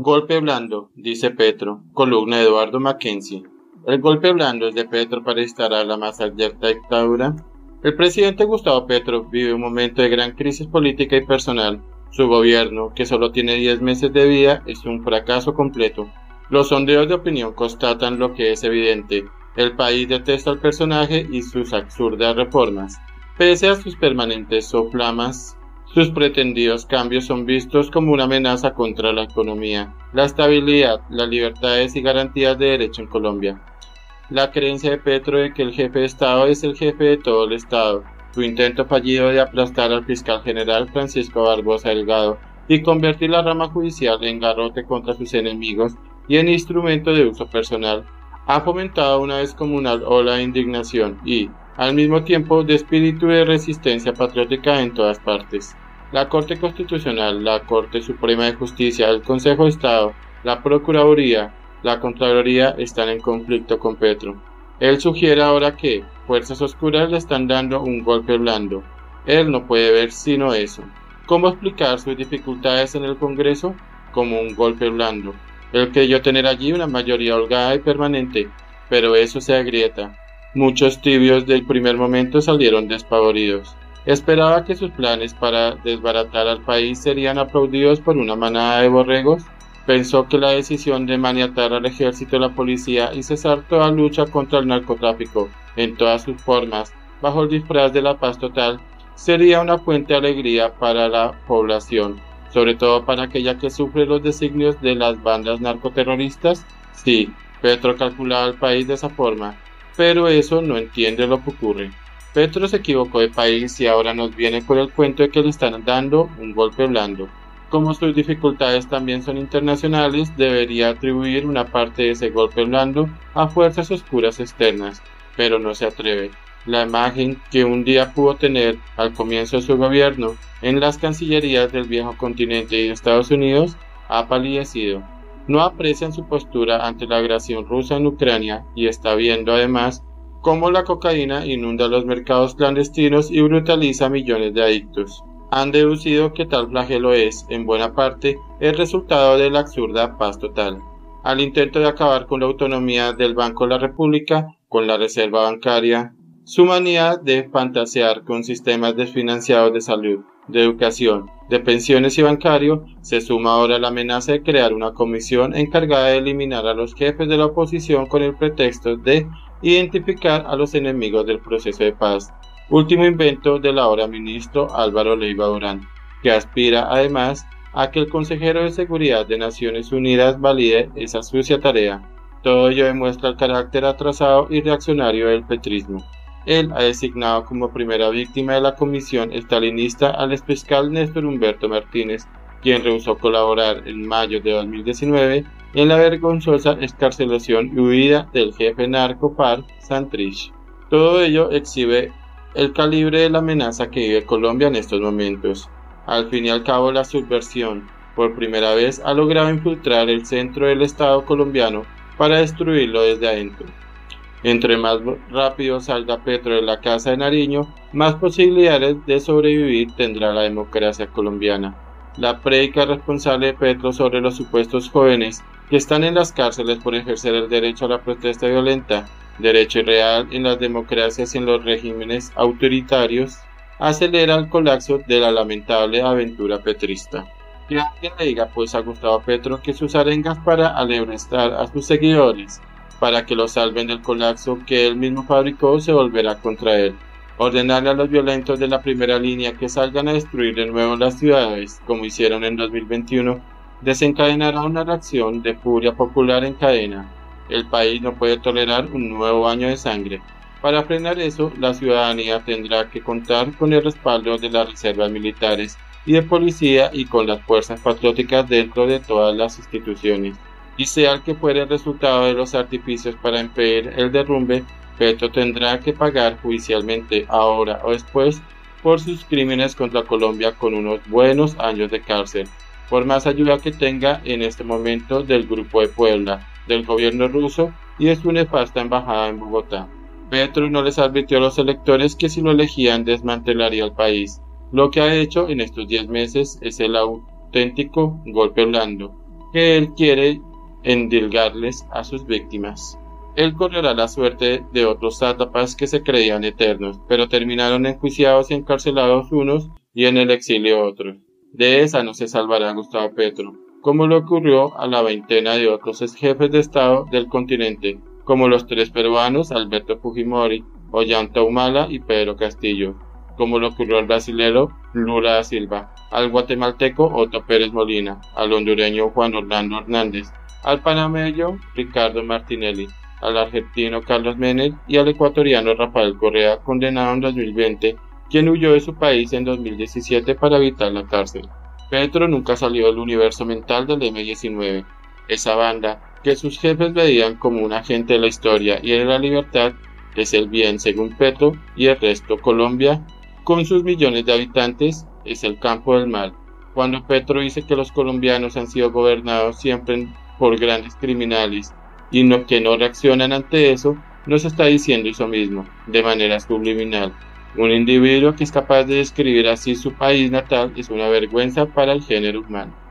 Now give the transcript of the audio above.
Golpe blando, dice Petro, columna de Eduardo Mackenzie. ¿El golpe blando es de Petro para instalar la más abierta dictadura? El presidente Gustavo Petro vive un momento de gran crisis política y personal. Su gobierno, que solo tiene 10 meses de vida, es un fracaso completo. Los sondeos de opinión constatan lo que es evidente. El país detesta al personaje y sus absurdas reformas. Pese a sus permanentes soflamas, sus pretendidos cambios son vistos como una amenaza contra la economía, la estabilidad, las libertades y garantías de derecho en Colombia. La creencia de Petro de que el jefe de Estado es el jefe de todo el Estado, su intento fallido de aplastar al fiscal general Francisco Barbosa Delgado y convertir la rama judicial en garrote contra sus enemigos y en instrumento de uso personal, ha fomentado una descomunal ola de indignación y, al mismo tiempo, de espíritu de resistencia patriótica en todas partes. La Corte Constitucional, la Corte Suprema de Justicia, el Consejo de Estado, la Procuraduría, la Contraloría están en conflicto con Petro. Él sugiere ahora que fuerzas oscuras le están dando un golpe blando. Él no puede ver sino eso. ¿Cómo explicar sus dificultades en el Congreso? Como un golpe blando. Él creyó tener allí una mayoría holgada y permanente, pero eso se agrieta. Muchos tibios del primer momento salieron despavoridos. Esperaba que sus planes para desbaratar al país serían aplaudidos por una manada de borregos. Pensó que la decisión de maniatar al ejército y la policía y cesar toda lucha contra el narcotráfico, en todas sus formas, bajo el disfraz de la paz total, sería una fuente de alegría para la población, sobre todo para aquella que sufre los designios de las bandas narcoterroristas. Sí, Petro calculaba al país de esa forma. Pero eso no entiende lo que ocurre. Petro se equivocó de país y ahora nos viene con el cuento de que le están dando un golpe blando. Como sus dificultades también son internacionales, debería atribuir una parte de ese golpe blando a fuerzas oscuras externas, pero no se atreve. La imagen que un día pudo tener al comienzo de su gobierno en las cancillerías del viejo continente y de Estados Unidos ha palidecido. No aprecian su postura ante la agresión rusa en Ucrania y está viendo además cómo la cocaína inunda los mercados clandestinos y brutaliza a millones de adictos. Han deducido que tal flagelo es, en buena parte, el resultado de la absurda paz total. Al intento de acabar con la autonomía del Banco de la República, con la reserva bancaria, su manía de fantasear con sistemas desfinanciados de salud, de educación, de pensiones y bancario, se suma ahora la amenaza de crear una comisión encargada de eliminar a los jefes de la oposición con el pretexto de identificar a los enemigos del proceso de paz. Último invento del ahora ministro Álvaro Leiva Durán, que aspira además a que el consejero de Seguridad de Naciones Unidas valide esa sucia tarea. Todo ello demuestra el carácter atrasado y reaccionario del petrismo. Él ha designado como primera víctima de la comisión estalinista al exfiscal Néstor Humberto Martínez, quien rehusó colaborar en mayo de 2019 en la vergonzosa excarcelación y huida del jefe narco FARC Santrich. Todo ello exhibe el calibre de la amenaza que vive Colombia en estos momentos. Al fin y al cabo, la subversión, por primera vez, ha logrado infiltrar el centro del Estado colombiano para destruirlo desde adentro. Entre más rápido salga Petro de la casa de Nariño, más posibilidades de sobrevivir tendrá la democracia colombiana. La prédica responsable de Petro sobre los supuestos jóvenes que están en las cárceles por ejercer el derecho a la protesta violenta, derecho irreal en las democracias y en los regímenes autoritarios, acelera el colapso de la lamentable aventura petrista. Que alguien le diga pues a Gustavo Petro que sus arengas para alebrestar a sus seguidores, para que lo salven del colapso que él mismo fabricó, se volverá contra él. Ordenarle a los violentos de la primera línea que salgan a destruir de nuevo las ciudades, como hicieron en 2021, desencadenará una reacción de furia popular en cadena. El país no puede tolerar un nuevo baño de sangre. Para frenar eso, la ciudadanía tendrá que contar con el respaldo de las reservas militares y de policía y con las fuerzas patrióticas dentro de todas las instituciones. Y sea el que fuere el resultado de los artificios para impedir el derrumbe, Petro tendrá que pagar judicialmente, ahora o después, por sus crímenes contra Colombia con unos buenos años de cárcel, por más ayuda que tenga en este momento del Grupo de Puebla, del gobierno ruso y de su nefasta embajada en Bogotá. Petro no les advirtió a los electores que si lo elegían desmantelaría el país. Lo que ha hecho en estos 10 meses es el auténtico golpe blando. que él quiere endilgarles a sus víctimas. Él correrá la suerte de otros sátrapas que se creían eternos, pero terminaron enjuiciados y encarcelados unos y en el exilio otros. De esa no se salvará Gustavo Petro, como le ocurrió a la veintena de otros jefes de Estado del continente, como los tres peruanos Alberto Fujimori, Ollanta Humala y Pedro Castillo, como le ocurrió al brasilero Lula da Silva, al guatemalteco Otto Pérez Molina, al hondureño Juan Orlando Hernández, al panameño Ricardo Martinelli, al argentino Carlos Menem y al ecuatoriano Rafael Correa, condenado en 2020, quien huyó de su país en 2017 para evitar la cárcel. Petro nunca salió del universo mental del M19, esa banda que sus jefes veían como un agente de la historia y de la libertad, es el bien según Petro, y el resto, Colombia, con sus millones de habitantes, es el campo del mal. Cuando Petro dice que los colombianos han sido gobernados siempre por grandes criminales y que no reaccionan ante eso, nos está diciendo eso mismo, de manera subliminal. Un individuo que es capaz de describir así su país natal es una vergüenza para el género humano.